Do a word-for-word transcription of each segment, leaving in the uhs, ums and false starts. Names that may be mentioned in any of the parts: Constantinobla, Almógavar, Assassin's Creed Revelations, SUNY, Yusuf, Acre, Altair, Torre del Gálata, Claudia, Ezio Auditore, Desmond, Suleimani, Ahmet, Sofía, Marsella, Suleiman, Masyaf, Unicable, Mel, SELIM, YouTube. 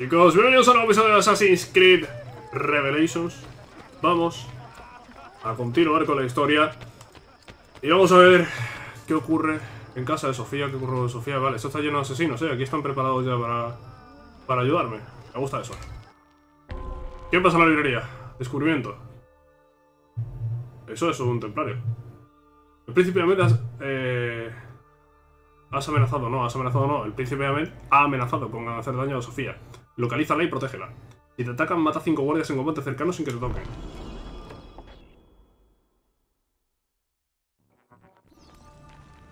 Chicos, bienvenidos a un nuevo episodio de Assassin's Creed Revelations. Vamos a continuar con la historia. Y vamos a ver qué ocurre en casa de Sofía. ¿Qué ocurre con Sofía? Vale, esto está lleno de asesinos, ¿eh? Aquí están preparados ya para, para ayudarme. Me gusta eso. ¿Qué pasa en la librería? Descubrimiento. Eso es un templario. El príncipe Ahmet has, eh, has amenazado, no, has amenazado, no. El príncipe Ahmet ha amenazado con hacer daño a Sofía. Localízala y protégela. Si te atacan, mata a cinco guardias en combate cercano sin que te toquen.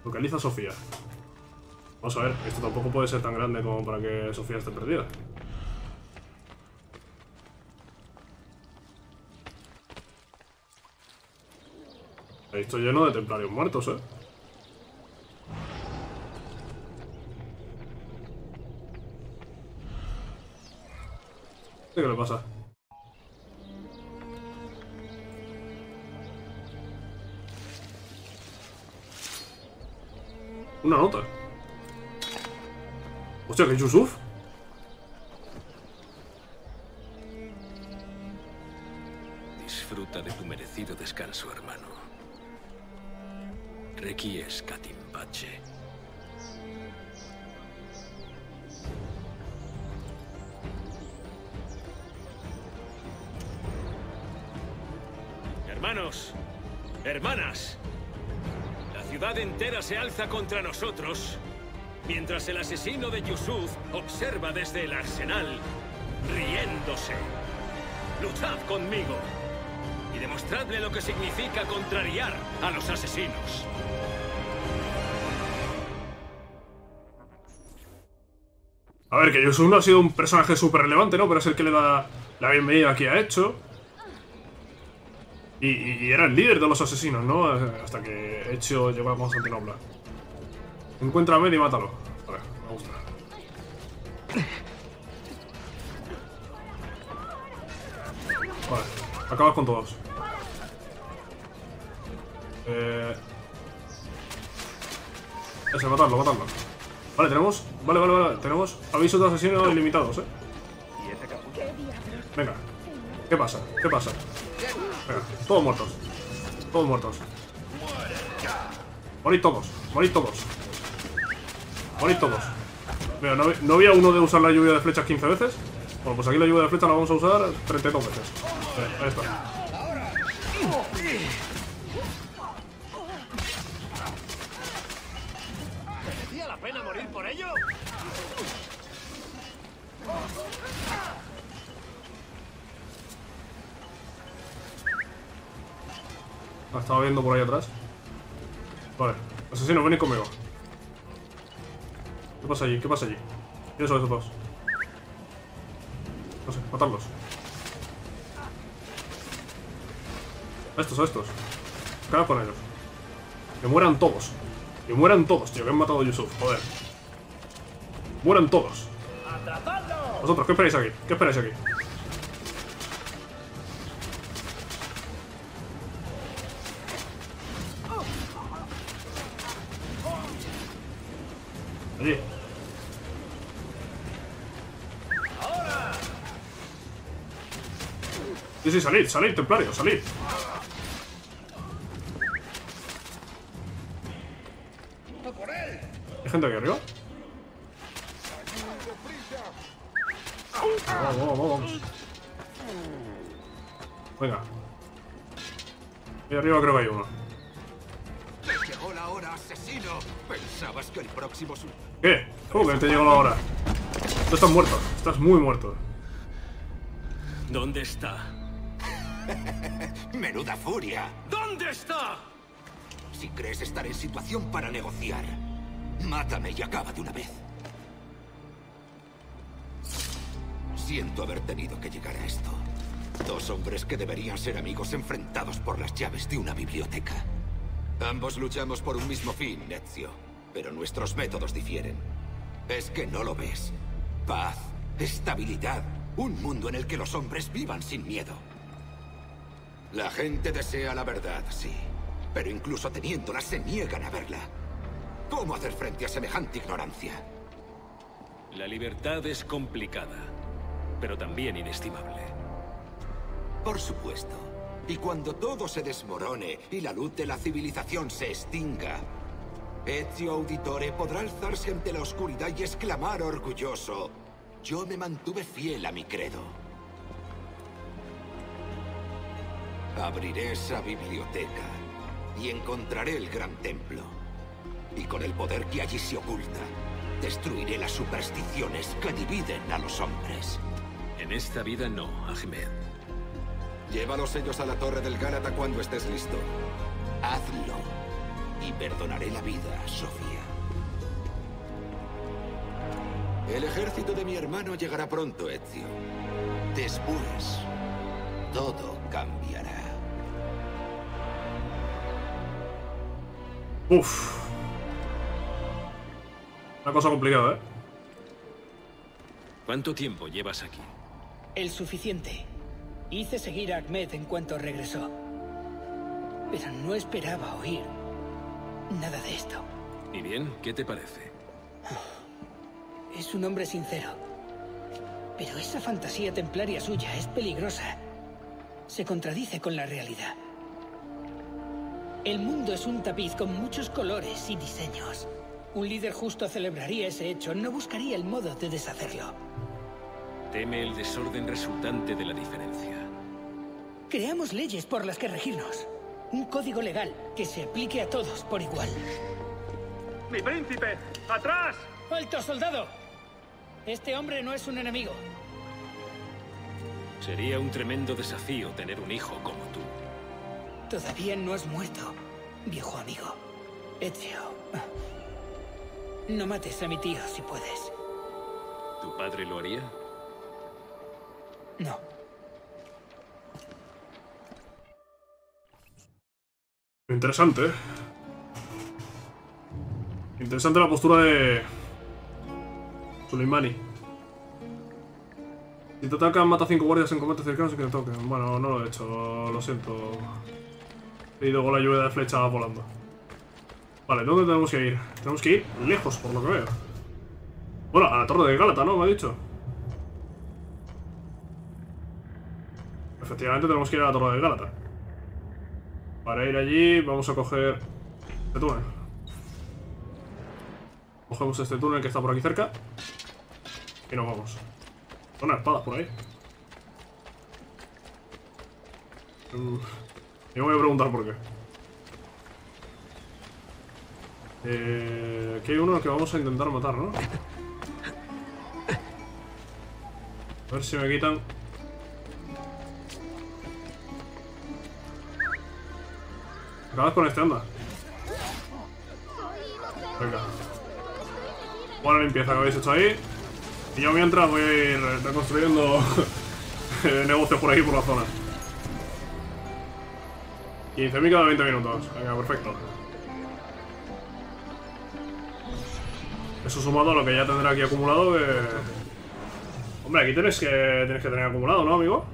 Localiza a Sofía. Vamos a ver, esto tampoco puede ser tan grande como para que Sofía esté perdida. Estoy lleno de templarios muertos, eh. ¿Qué le pasa? Una nota. Hostia, ¿que es Yusuf? Disfruta de tu merecido descanso, hermano. Requies Catimpache. Hermanos, hermanas, la ciudad entera se alza contra nosotros, mientras el asesino de Yusuf observa desde el arsenal, riéndose. Luchad conmigo y demostradle lo que significa contrariar a los asesinos. A ver, que Yusuf no ha sido un personaje súper relevante, ¿no? Pero es el que le da la bienvenida aquí a Hecho. Y, y, y era el líder de los asesinos, ¿no? Hasta que Hecho llegó a Constantinobla. Encuentra a Mel y mátalo. A ver, me gusta. Vale, acabas con todos. Eh... Eso, matadlo, matadlo. Vale, tenemos... Vale, vale, vale, tenemos avisos de asesinos ilimitados, eh. Venga. ¿Qué pasa? ¿Qué pasa? Venga, todos muertos. Todos muertos. Morid todos, morid todos. Morid todos. Mira, ¿no, ¿no había uno de usar la lluvia de flechas quince veces? Bueno, pues aquí la lluvia de flechas la vamos a usar treinta y dos veces. Vale, ahí está. La estaba viendo por ahí atrás. Vale, asesino, venid conmigo. ¿Qué pasa allí? ¿Qué pasa allí? Eso, esos dos. No sé, matarlos. A estos, a estos. Acaba con ellos. Que mueran todos. Que mueran todos, tío, que han matado a Yusuf, joder. Mueran todos. Vosotros, ¿qué esperáis aquí? ¿Qué esperáis aquí? Allí. Sí, sí, salid, salid, templario, salid. ¿Hay gente aquí arriba? Vamos, vamos, vamos. Venga. Ahí arriba creo que hay uno. Llegó la hora, asesino. Pensabas que el próximo... ¿Qué? ¿Cómo que te llegó la hora? Tú estás muerto. Estás muy muerto. ¿Dónde está? Menuda furia. ¿Dónde está? Si crees estar en situación para negociar, mátame y acaba de una vez. Siento haber tenido que llegar a esto. Dos hombres que deberían ser amigos enfrentados por las llaves de una biblioteca. Ambos luchamos por un mismo fin, Ezio, pero nuestros métodos difieren. ¿Es que no lo ves? Paz, estabilidad, un mundo en el que los hombres vivan sin miedo. La gente desea la verdad, sí, pero incluso teniéndola se niegan a verla. ¿Cómo hacer frente a semejante ignorancia? La libertad es complicada, pero también inestimable. Por supuesto. Y cuando todo se desmorone y la luz de la civilización se extinga, Ezio Auditore podrá alzarse ante la oscuridad y exclamar orgulloso: yo me mantuve fiel a mi credo. Abriré esa biblioteca y encontraré el gran templo. Y con el poder que allí se oculta, destruiré las supersticiones que dividen a los hombres. En esta vida no, Ahmet. Lleva los sellos a la Torre del Gálata cuando estés listo. Hazlo y perdonaré la vida a Sofía. El ejército de mi hermano llegará pronto, Ezio. Después, todo cambiará. Uf. Una cosa complicada, ¿eh? ¿Cuánto tiempo llevas aquí? El suficiente. Hice seguir a Ahmet en cuanto regresó. Pero no esperaba oír nada de esto. ¿Y bien? ¿Qué te parece? Es un hombre sincero. Pero esa fantasía templaria suya es peligrosa. Se contradice con la realidad. El mundo es un tapiz con muchos colores y diseños. Un líder justo celebraría ese hecho, no buscaría el modo de deshacerlo. Teme el desorden resultante de la diferencia. Creamos leyes por las que regirnos. Un código legal que se aplique a todos por igual. ¡Mi príncipe! ¡Atrás! ¡Alto, soldado! Este hombre no es un enemigo. Sería un tremendo desafío tener un hijo como tú. Todavía no has muerto, viejo amigo. Ezio, no mates a mi tío si puedes. ¿Tu padre lo haría? No. Interesante, ¿eh? Interesante la postura de Suleimani. Si te atacan, mata a cinco guardias en combate cercano sin que te toquen. Bueno, no lo he hecho, lo siento. He ido con la lluvia de flechas volando. Vale, ¿dónde tenemos que ir? Tenemos que ir lejos, por lo que veo. Bueno, a la Torre del Gálata, ¿no? Me ha dicho. Efectivamente tenemos que ir a la Torre del Gálata. Para ir allí vamos a coger este túnel. Cogemos este túnel que está por aquí cerca y nos vamos. Son espadas por ahí. Yo me voy a preguntar por qué. Eh, aquí hay uno que vamos a intentar matar, ¿no? A ver si me quitan. Acabas con este, anda. Venga. Buena limpieza que habéis hecho ahí. Y yo mientras voy a ir reconstruyendo negocios por aquí, por la zona. quince mil cada veinte minutos. Venga, perfecto. Eso sumado a lo que ya tendré aquí acumulado que... Hombre, aquí tenéis que, tenéis que tener acumulado, ¿no, amigo?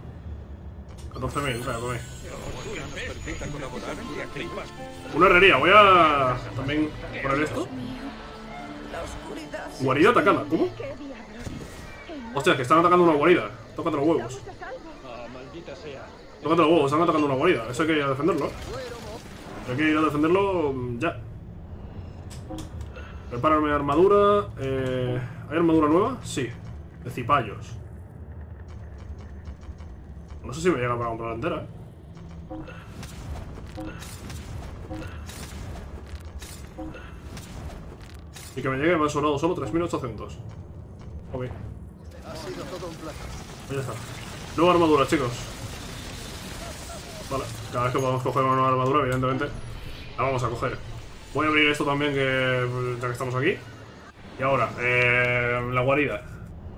catorce mil, espera, tomé. Una herrería, voy a... También poner esto. Guarida atacada, ¿cómo? Hostia, que están atacando una guarida. Tócate los huevos. Tócate los huevos, están atacando una guarida. Eso hay que ir a defenderlo. Hay que ir a defenderlo ya. Prepararme armadura. Eh, ¿Hay armadura nueva? Sí. De cipayos. No sé si me llega para comprar entera. Y que me llegue, me han sonado solo tres mil ochocientos. Ok. Ya está. Nueva armadura, chicos. Vale, cada vez que podamos coger una nueva armadura, evidentemente la vamos a coger. Voy a abrir esto también, que ya que estamos aquí. Y ahora, eh, la guarida.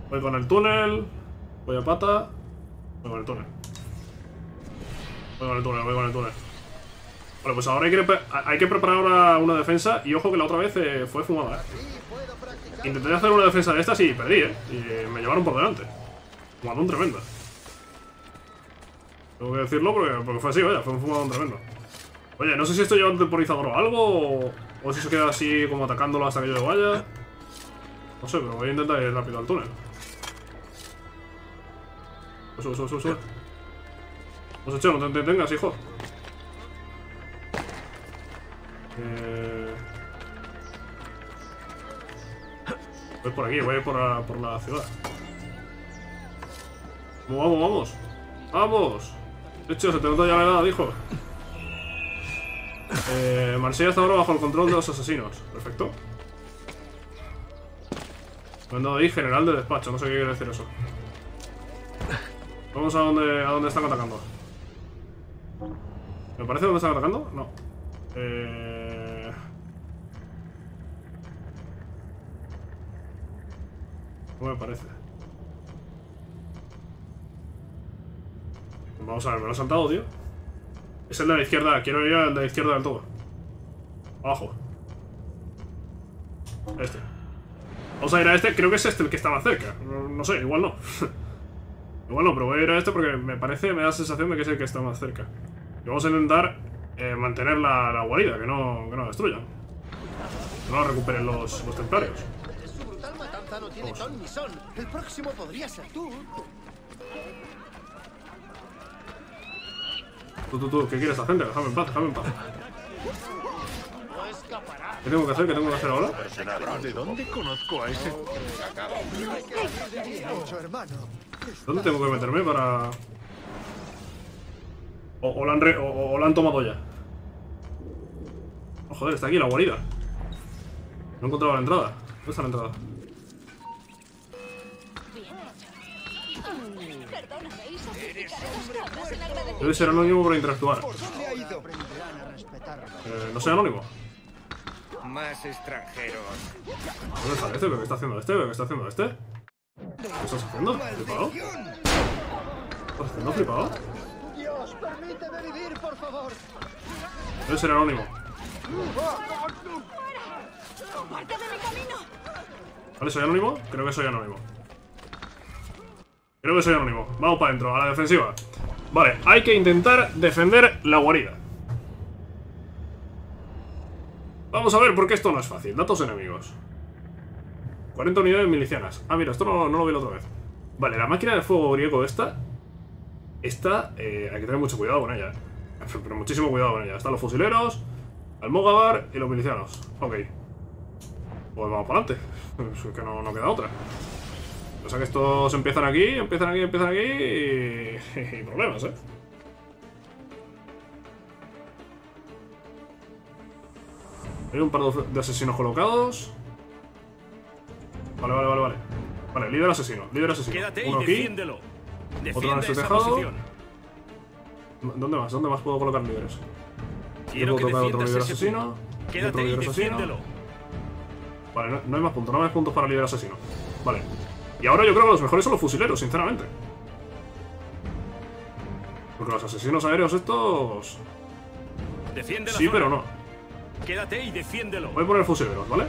Voy con el túnel. Voy a pata. Voy con el túnel. Voy con el túnel, voy con el túnel. Vale, pues ahora hay que, hay que preparar ahora una defensa. Y ojo que la otra vez eh, fue fumada, ¿eh? Intenté hacer una defensa de estas y perdí, ¿eh? Y eh, me llevaron por delante. Fumadón tremendo. Tengo que decirlo porque, porque fue así, vaya, fue un fumadón tremendo. Oye, no sé si estoy llevando temporizador o algo, o, o si se queda así como atacándolo hasta que yo vaya. No sé, pero voy a intentar ir rápido al túnel. Sube, sube, sube, sube. Vamos, Cheo, no te detengas, hijo. Eh... Voy por aquí, voy por la, por la ciudad. Vamos, vamos, vamos. De hecho, se te nota ya la edad, hijo. Eh, Marsella está ahora bajo el control de los asesinos. Perfecto. Cuando di general de despacho, no sé qué quiere decir eso. Vamos a donde, a donde están atacando. ¿Me parece donde están atacando? No. Eh... No me parece. Vamos a ver, me lo he saltado, tío. Es el de la izquierda, quiero ir al de la izquierda del todo. Abajo. Este. Vamos a ir a este, creo que es este el que estaba cerca. No, no sé, igual no. Igual no, pero voy a ir a este porque me parece, me da la sensación de que es el que está más cerca. Y vamos a intentar eh, mantener la, la guarida, que no, que no la destruyan. Que no la recuperen los, los templarios. El próximo podría ser tú. Tú, tú, tú, ¿qué quieres hacer? Déjame en paz, déjame en paz. ¿Qué tengo que hacer? ¿Qué tengo que hacer ahora? ¿De dónde conozco a ese? ¿Dónde tengo que meterme para...? O, o, la, han re... o, o la han tomado ya. Oh, joder, está aquí la guarida. No he encontrado la entrada. ¿Dónde está la entrada? Debe ser anónimo para interactuar. Eh, no soy anónimo. Más extranjeros. ¿Dónde está este? ¿Qué está haciendo este? ¿Qué está haciendo este? ¿Qué estás haciendo? ¿Flipado? ¿Estás haciendo flipado? Debe ser anónimo. Vale, ¿soy anónimo? Creo que soy anónimo. Creo que soy anónimo. Vamos para adentro, a la defensiva. Vale, hay que intentar defender la guarida. Vamos a ver, porque esto no es fácil. Datos enemigos. cuarenta unidades milicianas. Ah, mira, esto no, no lo vi la otra vez. Vale, la máquina de fuego griego esta... Esta, eh, hay que tener mucho cuidado con ella. Pero muchísimo cuidado con ella. Están los fusileros, Almógavar y los milicianos. Ok. Pues vamos para adelante. Es que no, no queda otra. O sea que estos empiezan aquí, empiezan aquí, empiezan aquí y... y problemas, ¿eh? Hay un par de asesinos colocados. Vale, vale, vale, vale. Vale, líder asesino, líder asesino. Uno aquí, otro en este tejado. ¿Dónde más? ¿Dónde más puedo colocar líderes? Quiero tratar otro líder asesino, otro líder asesino. Vale, no, no hay más puntos, no hay más puntos para líder asesino. Vale. Y ahora yo creo que los mejores son los fusileros, sinceramente. Porque los asesinos aéreos estos... Defiende la sí, zona. Pero no. Quédate y defiéndelo. Voy a poner fusileros, ¿vale?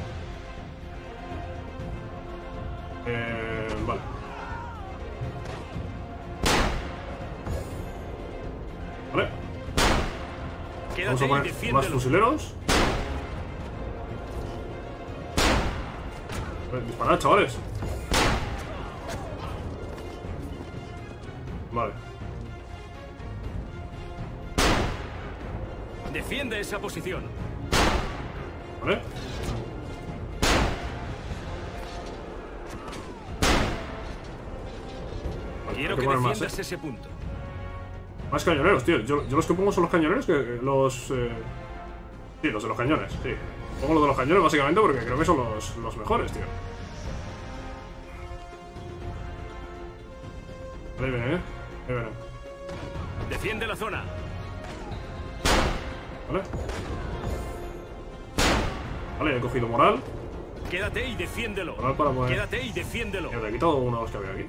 Eh, vale. Vale. Quédate. Vamos a poner más fusileros. Disparad, chavales. Vale. Defiende esa posición. Vale. Quiero que defiendas más, ¿eh? Ese punto. Más cañoneros, tío. Yo, yo los que pongo son los cañoneros que los... Eh... Sí, los de los cañones, sí. Pongo los de los cañones básicamente porque creo que son los, los mejores, tío. Ahí viene, eh. Ahí viene. Defiende la zona. Vale. Vale, he cogido moral. Quédate y defiéndelo. Moral para poder. Quédate y defiéndelo. Yo te he quitado uno de los que había aquí.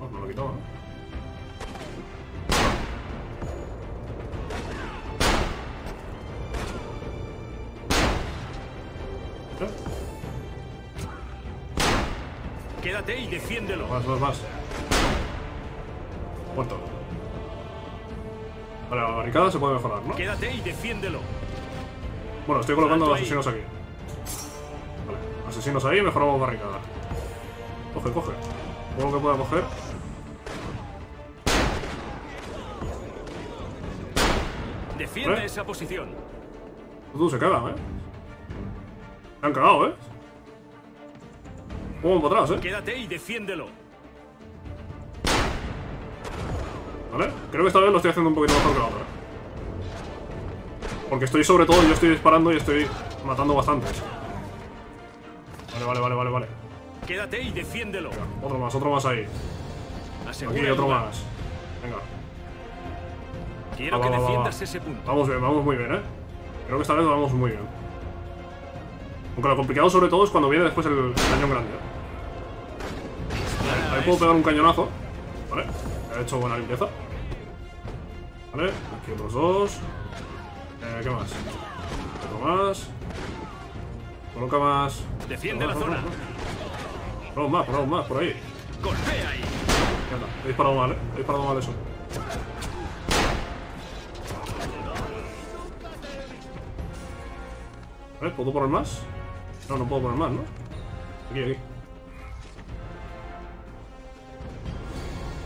Oh, no lo he quitado, ¿no? ¿Eh? Quédate y defiéndelo. Más, más, más. Muerto. Vale, la barricada se puede mejorar, ¿no? Quédate y defiéndelo. Bueno, estoy colocando a los asesinos aquí. Vale, asesinos ahí, mejoramos barricada. Coge, coge. Todo lo que pueda coger. Defiende ¿Eh? esa posición. Tú se cagan, ¿eh? Se han cagado, ¿eh? Vamos para atrás, ¿eh? Quédate y defiéndelo. Vale, creo que esta vez lo estoy haciendo un poquito mejor que la otra. Porque estoy sobre todo, yo estoy disparando y estoy matando bastantes. Vale, vale, vale, vale, vale. Quédate y defiéndelo. Venga, otro más, otro más ahí. Asegura Aquí otro más. Venga. Quiero va, va, que defiendas va, va. ese punto. Vamos bien, vamos muy bien, ¿eh? Creo que esta vez vamos muy bien. Aunque lo complicado sobre todo es cuando viene después el cañón grande. Ahí, ahí puedo pegar un cañonazo. Vale, he hecho buena limpieza. Vale, aquí otros dos. Eh, ¿qué más? Otro más. Coloca más. Defiende la zona. Ponemos más, ponemos más, por ahí. Golpea ahí. Ya está, he disparado mal, eh. He disparado mal eso. Vale, ¿puedo poner más? No, no puedo poner más, ¿no? Aquí, aquí.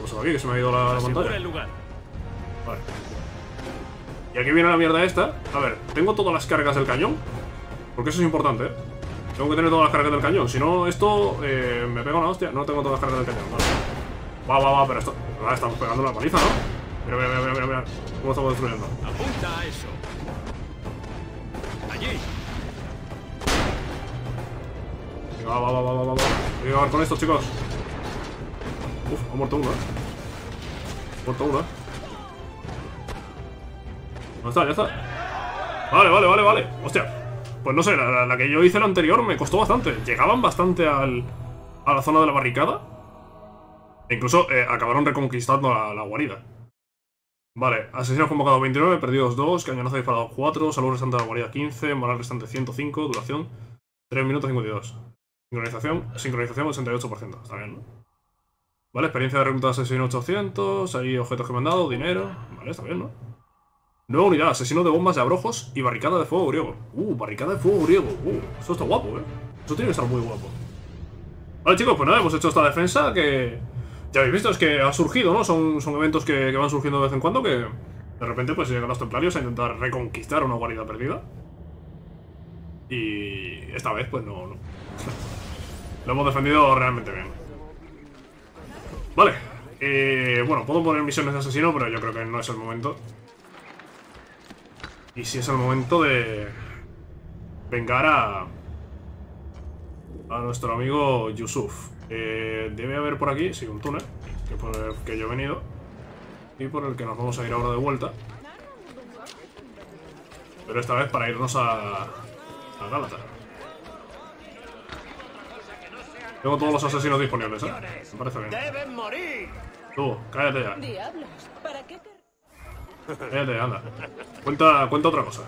Pues aquí, que se me ha ido la, la pantalla. El lugar. Vale. Y aquí viene la mierda esta. A ver, tengo todas las cargas del cañón. Porque eso es importante, ¿eh? Tengo que tener todas las cargas del cañón. Si no, esto eh, me pega una hostia. No tengo todas las cargas del cañón. Vale. Va, va, va, pero esto. Ah, estamos pegando una paliza, ¿no? Mira, mira, mira, mira, mira. ¿Cómo estamos destruyendo? Apunta a eso. Allí. Va, va, va, va, va, va. Voy a acabar con estos, chicos. Uf, ha muerto uno, eh. Ha muerto uno, eh. Ya está, ya está. Vale, vale, vale, vale. Hostia. Pues no sé, la, la, la que yo hice la anterior me costó bastante. Llegaban bastante al, a la zona de la barricada. E incluso eh, acabaron reconquistando la, la guarida. Vale, asesinos convocados veintinueve, perdidos dos, cañonazo disparado cuatro, salud restante de la guarida quince, moral restante ciento cinco, duración tres minutos cincuenta y dos. Sincronización, sincronización ochenta y ocho por ciento, está bien, ¿no? Vale, experiencia de recluta asesino ochocientos, ahí objetos que me han dado, dinero, vale, está bien, ¿no? Nueva unidad, asesino de bombas de abrojos y barricada de fuego griego. Uh, barricada de fuego griego, uh, eso está guapo, ¿eh? Eso tiene que estar muy guapo. Vale, chicos, pues nada, hemos hecho esta defensa que... Ya habéis visto, es que ha surgido, ¿no? Son, son eventos que, que van surgiendo de vez en cuando que... De repente, pues llegan los templarios a intentar reconquistar una guarida perdida. Y... esta vez, pues no... no. Lo hemos defendido realmente bien. Vale. Eh, bueno, puedo poner misiones de asesino, pero yo creo que no es el momento. Y si es el momento de... vengar a... a nuestro amigo Yusuf. Eh, debe haber por aquí, sí, un túnel, que por el que yo he venido. Y por el que nos vamos a ir ahora de vuelta. Pero esta vez para irnos a... a Gálata. Tengo todos los asesinos disponibles, ¿eh? Me parece bien. ¡Deben morir! Tú, cállate ya. Diablos, ¿para qué te... Cállate, anda. Cuenta, cuenta otra cosa.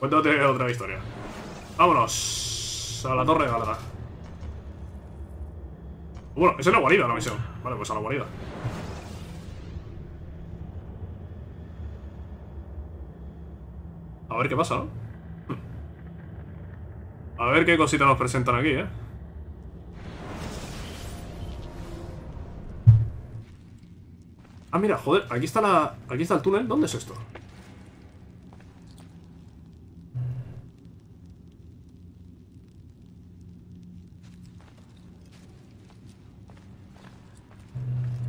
Cuéntate otra historia. Vámonos a la Torre de Gálata. Bueno, es en la guarida la misión. Vale, pues a la guarida. A ver qué pasa, ¿no? A ver qué cositas nos presentan aquí, ¿eh? Ah, mira, joder, aquí está la... aquí está el túnel. ¿Dónde es esto?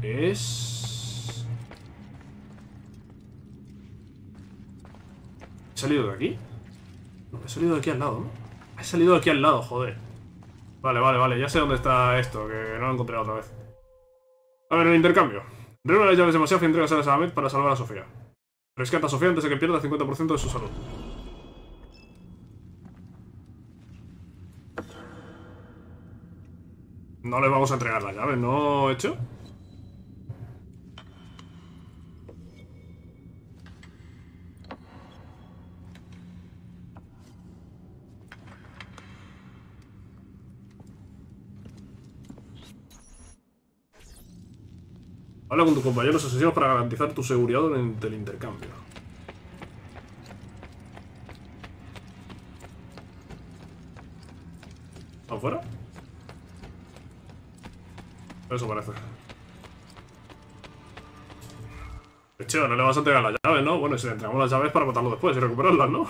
Es... ¿He salido de aquí? No, he salido de aquí al lado, ¿no? He salido de aquí al lado, joder. Vale, vale, vale, ya sé dónde está esto, que no lo encontré otra vez. A ver, el intercambio. Reúne las llaves de Masyaf y entregaselas a Ahmet para salvar a Sofía. Rescata a Sofía antes de que pierda el cincuenta por ciento de su salud. No le vamos a entregar las llaves, ¿no, hecho? Habla con tus compañeros asesinos para garantizar tu seguridad durante el intercambio. ¿Están fuera? Eso parece. De hecho, no le vas a entregar las llaves, ¿no? Bueno, y si le entregamos las llaves para botarlo después y recuperarlas, ¿no?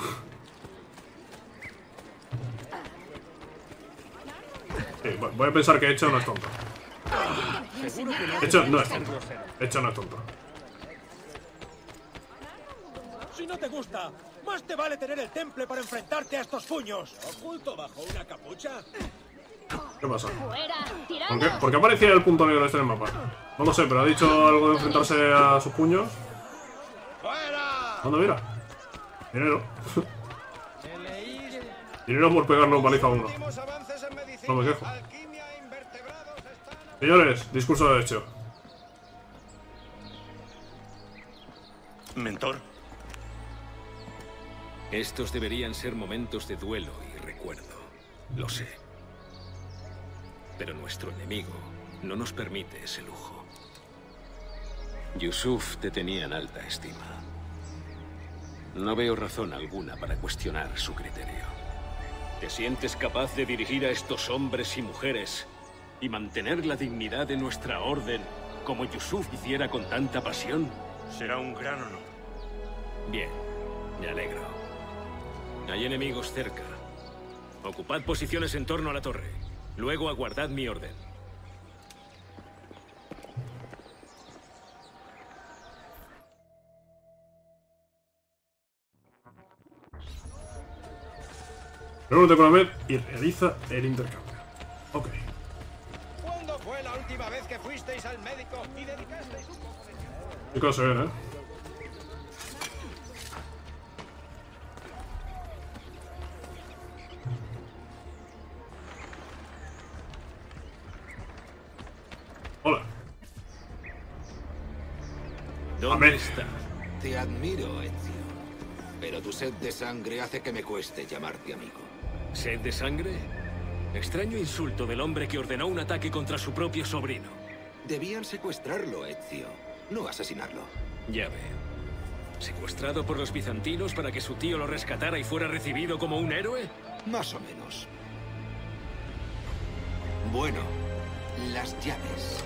Sí, voy a pensar que Hecho no es tonto. Hecho no es tonto. Hecho no es tonto. Si no te gusta, más te vale tener el temple para enfrentarte a estos puños. Oculto bajo una capucha. ¿Qué pasa? ¿Por qué, ¿Por qué aparecía el punto negro este en el mapa? No lo sé, pero ha dicho algo de enfrentarse a sus puños. ¿Dónde mira? Dinero. Dinero por pegarnos paliza a uno. No me quejo. Señores, discurso de hecho. Mentor. Estos deberían ser momentos de duelo y recuerdo. Lo sé. Pero nuestro enemigo no nos permite ese lujo. Yusuf te tenía en alta estima. No veo razón alguna para cuestionar su criterio. ¿Te sientes capaz de dirigir a estos hombres y mujeres y mantener la dignidad de nuestra orden como Yusuf hiciera con tanta pasión? Será un gran honor. Bien, me alegro. Hay enemigos cerca. Ocupad posiciones en torno a la torre. Luego aguardad mi orden. Reúnete con Ahmet y realiza el intercambio. Ok. ¿Cuándo fue la última vez que fuisteis al médico y dedicasteis un poco de tiempo? Qué cosa era, ¿eh? Hola. ¿Dónde está? Te admiro, Ezio. Pero tu sed de sangre hace que me cueste llamarte amigo. ¿Sed de sangre? Extraño insulto del hombre que ordenó un ataque contra su propio sobrino. Debían secuestrarlo, Ezio. No asesinarlo. Ya veo. ¿Secuestrado por los bizantinos para que su tío lo rescatara y fuera recibido como un héroe? Más o menos. Bueno, las llaves.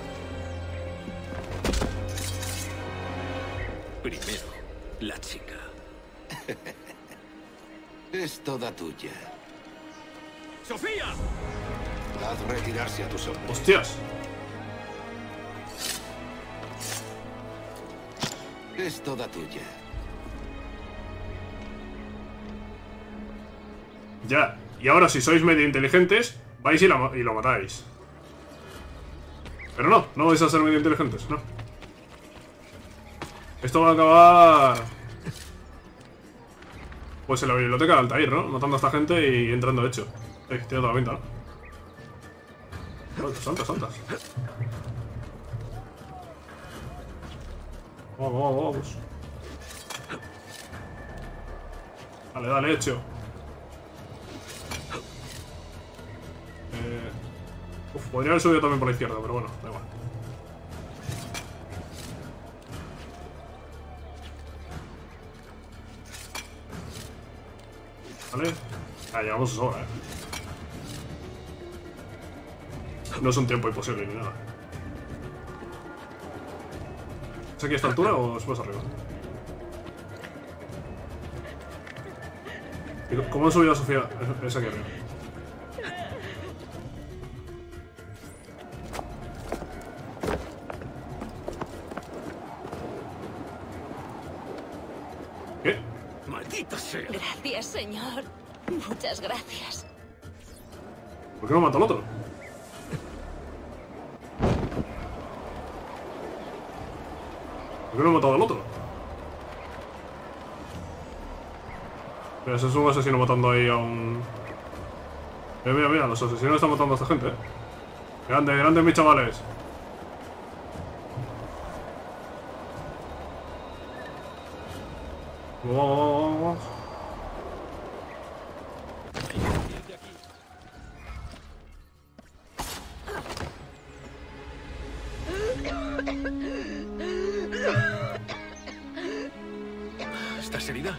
Primero, la chica. Es toda tuya. ¡Sofía! Haz retirarse a tus hombres. ¡Hostias! Es toda tuya. Ya, y ahora si sois medio inteligentes, vais y, la, y lo matáis. Pero no, no vais a ser medio inteligentes, no. Esto va a acabar... Pues en la biblioteca de Altair, ¿no? Matando a esta gente y entrando de hecho. Eh, tiene toda la pinta, ¿no? Saltas, saltas. Vamos, vamos, vamos. Dale, dale, hecho. Eh... Uf, podría haber subido también por la izquierda, pero bueno, da igual. Vale. Ah, llevamos dos horas, eh. No es un tiempo imposible ni nada. ¿Es aquí a esta altura o subes arriba? ¿Cómo ha subido a Sofía? Es aquí arriba. Gracias, señor. Muchas gracias. ¿Por qué no mató al otro? ¿Por qué no mató al otro? Mira, ese es un asesino matando ahí a un... Mira, mira, mira, los asesinos están matando a esta gente, ¿eh? Grande, grande, mis chavales. Wow. ¿Estás herida?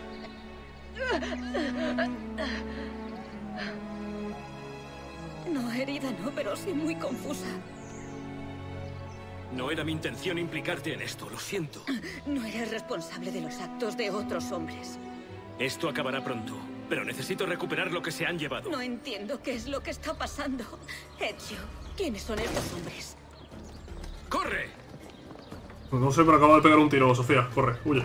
No, herida no, pero sí muy confusa. No era mi intención implicarte en esto, lo siento. No eres responsable de los actos de otros hombres. Esto acabará pronto, pero necesito recuperar lo que se han llevado. No entiendo qué es lo que está pasando. Ezio, ¿quiénes son estos hombres? ¡Corre! Pues no sé, pero acabo de pegar un tiro, Sofía. Corre, huye.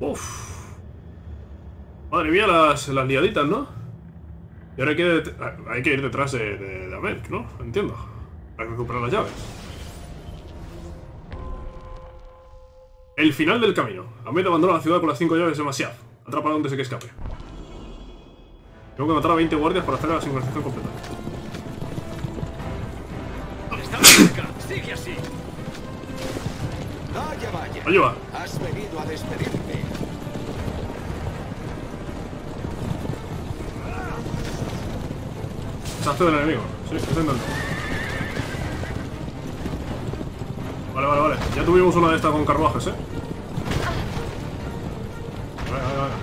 Uff. Madre mía, las, las liaditas, ¿no? Y ahora hay que, hay que ir detrás de, de, de Ahmet, ¿no? Entiendo. Para recuperar las llaves. El final del camino. Ahmet abandona la ciudad con las cinco llaves de Masyaf. Atrapa donde se que escape. Tengo que matar a veinte guardias para hacer la sincronización completa. Está cerca. Sigue así. Vaya, vaya. Allí va. Has venido a despedirte. Chazo del enemigo, sí, estoy intentando. Vale, vale, vale. Ya tuvimos una de estas con carruajes, eh. Vale, vale, vale.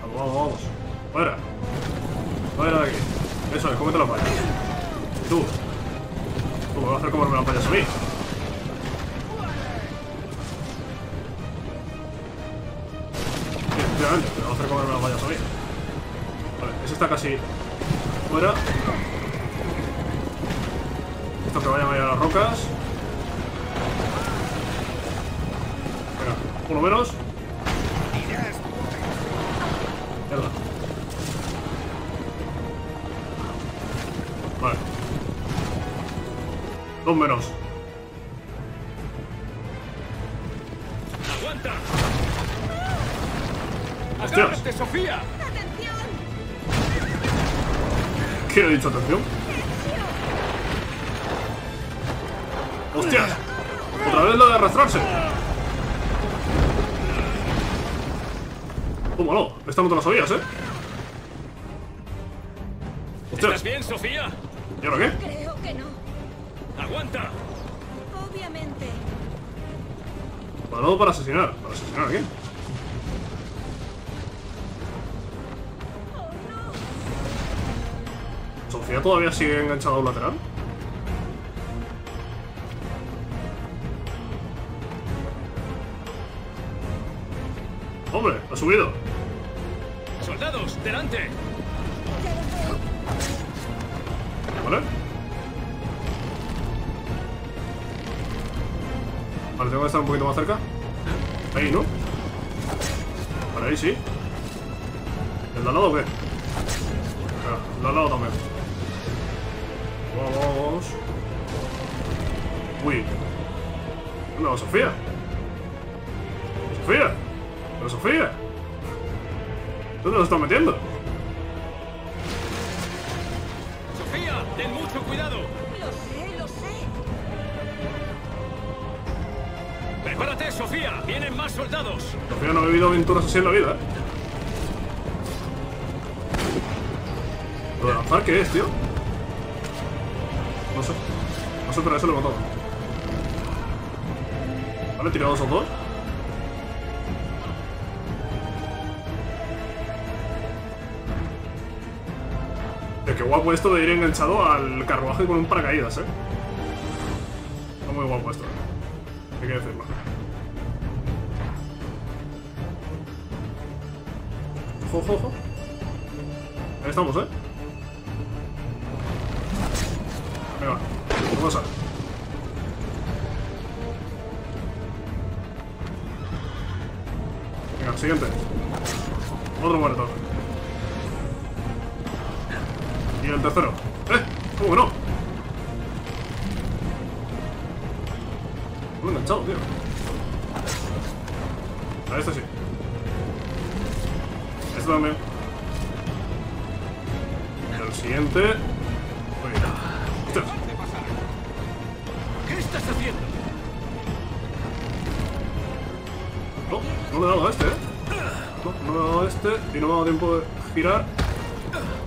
Vamos, vamos, vamos. Fuera. Fuera de aquí. Eso es, cómete las vallas. Y tú. Tú me vas a hacer comerme las vallas a mí. Pero vamos a hacer comerme las vallas a mí. Vale, ese está casi fuera. Esto que vayan a ir a las rocas. Venga, uno menos. Mierda. Vale. Dos menos. ¡Aguanta! ¡Agárrate, Sofía! ¡Atención! ¿Qué he dicho atención? ¡Hostias! ¡Otra vez la de arrastrarse! ¡Tómalo! Esta no te la sabías, ¿eh? ¡Hostias! ¿Estás bien, Sofía? ¿Y ahora qué? Creo que no. ¡Aguanta! Obviamente. Parado para asesinar. ¿Para asesinar a quién? ¿Ya todavía sigue enganchado a un lateral? ¡Hombre! ¡Ha subido! ¡Soldados! ¡Delante! ¿Vale? Vale, tengo que estar un poquito más cerca. Ahí, ¿no? Vale, ahí sí. ¿El de al lado o qué? Espera, el de al lado también. Vamos. Uy. No, Sofía. Sofía. Pero Sofía. ¿Dónde nos están metiendo? Sofía, ten mucho cuidado. Lo sé, lo sé. Prepárate, Sofía. Vienen más soldados. Sofía no ha vivido aventuras así en la vida. ¿Lo de lanzar qué es, tío? No sé, no sé, pero eso lo he matado. Vale, tirado esos dos. Tío, qué guapo esto de ir enganchado al carruaje con un paracaídas, eh. Está muy guapo esto, hay que decirlo. Ojo, ojo, ojo. Ahí estamos, eh. Venga, vamos a ver. Venga, siguiente. Otro muerto. Y el tercero. ¡Eh! ¿Cómo que no? Me he enganchado, tío. A este sí. Este también. Y el siguiente. Venga. ¿Qué estás haciendo? No, no le he dado a este, ¿eh? No, no le he dado a este y no me ha dado tiempo de girar.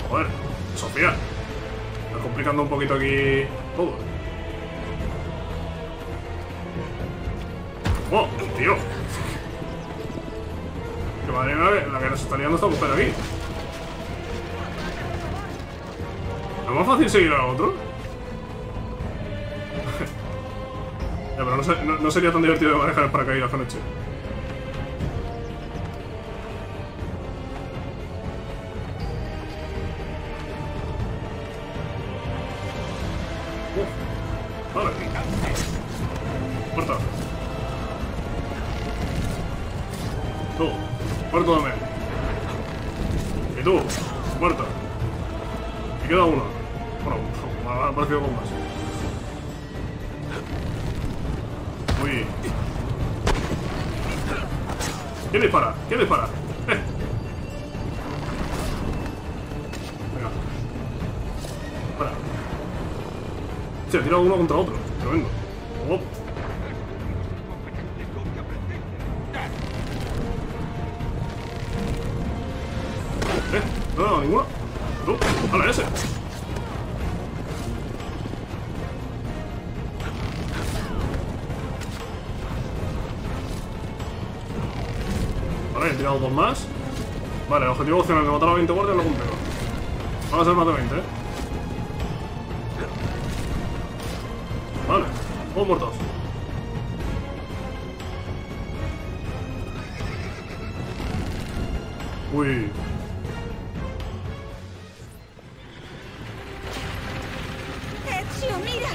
Joder, Sofía. Está complicando un poquito aquí todo. ¡Oh, tío! Que madre mía, la que nos está liando esta mujer aquí. ¿No es más fácil seguir al otro? Ya, pero no, ser, no, no sería tan divertido de manejar el paracaídas con el chip. Uno contra otro, tremendo. Oh. Eh, no he dado ninguno. Tú, uh, dale ese. Vale, he tirado dos más. Vale, el objetivo opcional de matar a veinte guardias lo cumplió. Vamos a ser más de veinte, eh. Vale, todos muertos. Uy. Ezio, mira.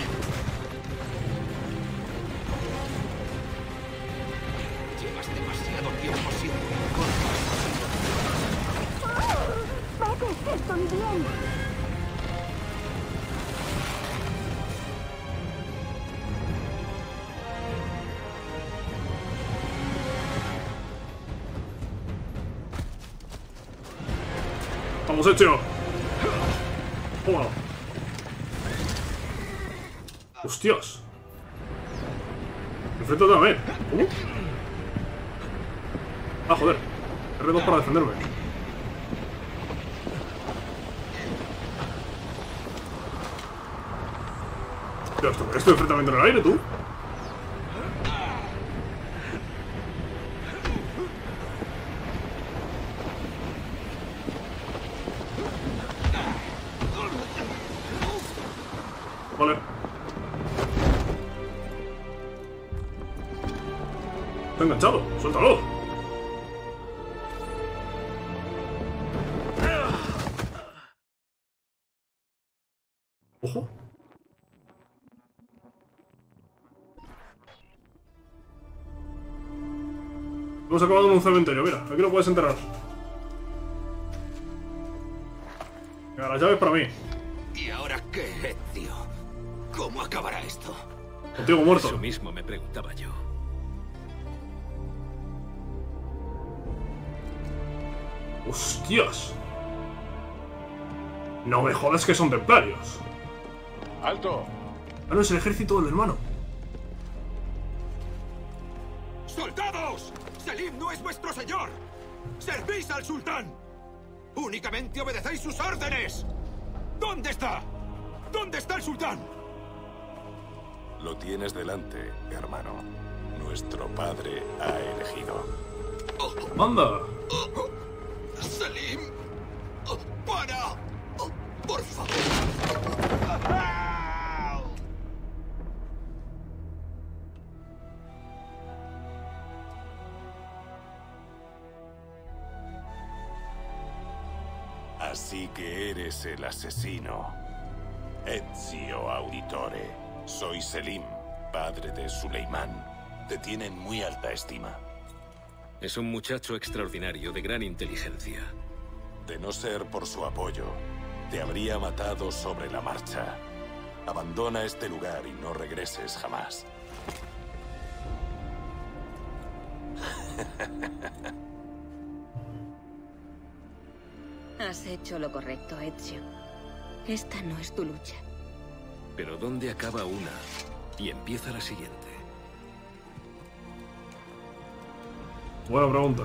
Llevas demasiado tiempo sin corto. Vete, que están bien. ¡Vamos, Ezio! ¡Toma! ¡Hostias! ¡Enfréntate a Mel! ¿Cómo? ¡Ah, joder! erre dos para defenderme. Hostia, esto, esto de enfrentamiento en el aire, tú. Enganchado, suéltalo. Ojo. Hemos acabado en un cementerio, mira, aquí lo puedes enterrar. Mira, las llaves para mí. ¿Y ahora qué, tío? ¿Cómo acabará esto? Contigo muerto. Eso mismo me preguntaba yo. ¡Hostias! No me jodas que son templarios. ¡Alto! Ah, no, es el ejército del hermano. ¡Soldados! ¡Selim no es vuestro señor! ¡Servís al sultán! ¡Únicamente obedecéis sus órdenes! ¿Dónde está? ¿Dónde está el sultán? Lo tienes delante, hermano. Nuestro padre ha elegido. ¡Manda! Selim, para, por favor. Así que eres el asesino. Ezio Auditore. Soy Selim, padre de Suleiman. Te tiene en muy alta estima. Es un muchacho extraordinario, de gran inteligencia. De no ser por su apoyo, te habría matado sobre la marcha. Abandona este lugar y no regreses jamás. Has hecho lo correcto, Ezio. Esta no es tu lucha. Pero ¿dónde acaba una y empieza la siguiente? Buena pregunta.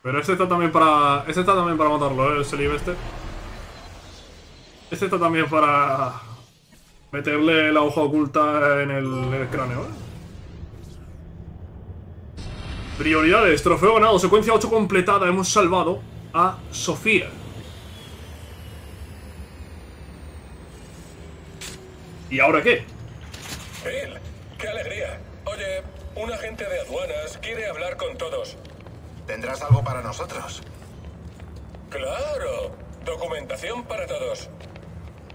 Pero este está también para... Este está también para matarlo, ¿eh? El Selim este. Este está también para... meterle la hoja oculta en el, en el cráneo, ¿eh? Prioridades, trofeo ganado, secuencia ocho completada. Hemos salvado a Sofía. ¿Y ahora qué? Bill, qué alegría. Oye, un agente de aduanas quiere hablar con todos. ¿Tendrás algo para nosotros? ¡Claro! Documentación para todos.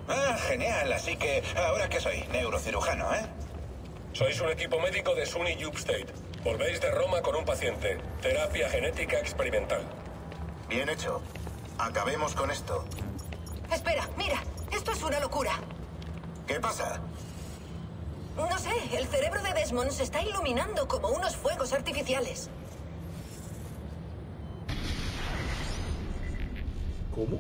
Ah, genial. Así que, ¿ahora qué soy? Neurocirujano, ¿eh? Sois un equipo médico de SUNY Yup State. Volvéis de Roma con un paciente. Terapia genética experimental. Bien hecho. Acabemos con esto. Espera, mira. Esto es una locura. ¿Qué pasa? No sé, el cerebro de Desmond se está iluminando como unos fuegos artificiales. ¿Cómo?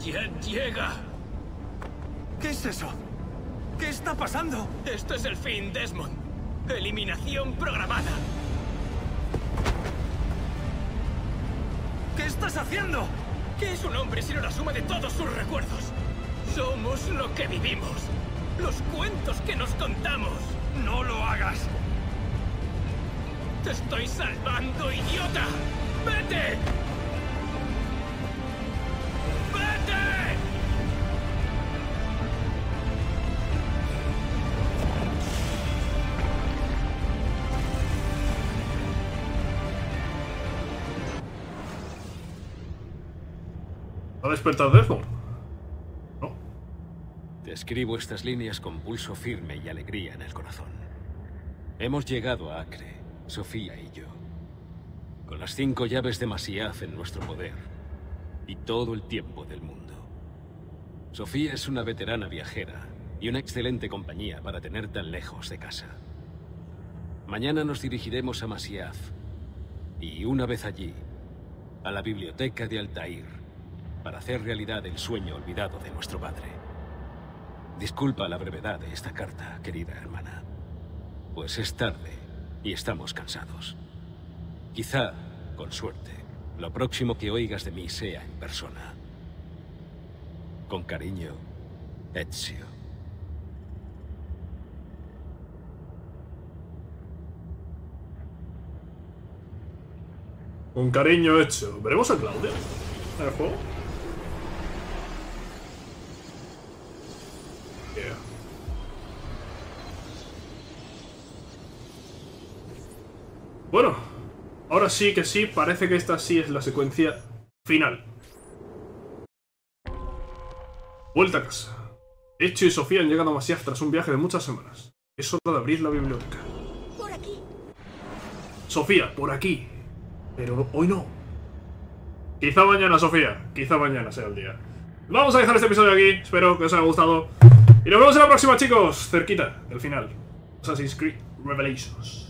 ¿Quién llega? ¿Qué es eso? ¿Qué está pasando? Esto es el fin, Desmond. Eliminación programada. ¿Qué estás haciendo? ¿Qué es un hombre sino la suma de todos sus recuerdos? Somos lo que vivimos. Los cuentos que nos contamos. No lo hagas. Te estoy salvando, idiota. ¡Vete! ¿Va a despertar Desmond? No. Te escribo estas líneas con pulso firme y alegría en el corazón. Hemos llegado a Acre, Sofía y yo. Con las cinco llaves de Masyaf en nuestro poder. Y todo el tiempo del mundo. Sofía es una veterana viajera y una excelente compañía para tener tan lejos de casa. Mañana nos dirigiremos a Masyaf. Y una vez allí, a la biblioteca de Altair, para hacer realidad el sueño olvidado de nuestro padre. Disculpa la brevedad de esta carta, querida hermana, pues es tarde y estamos cansados. Quizá, con suerte, lo próximo que oigas de mí sea en persona. Con cariño, Ezio. Con cariño, Ezio. ¿Veremos a Claudia en el juego? Yeah. Bueno, ahora sí que sí, parece que esta sí es la secuencia final. Vuelta a casa. Ezio y Sofía han llegado a Masyaf tras un viaje de muchas semanas. Es hora de abrir la biblioteca. Por aquí. Sofía, por aquí. Pero hoy no. Quizá mañana, Sofía. Quizá mañana sea el día. Vamos a dejar este episodio aquí. Espero que os haya gustado. Y nos vemos en la próxima, chicos. Cerquita del final. Assassin's Creed Revelations.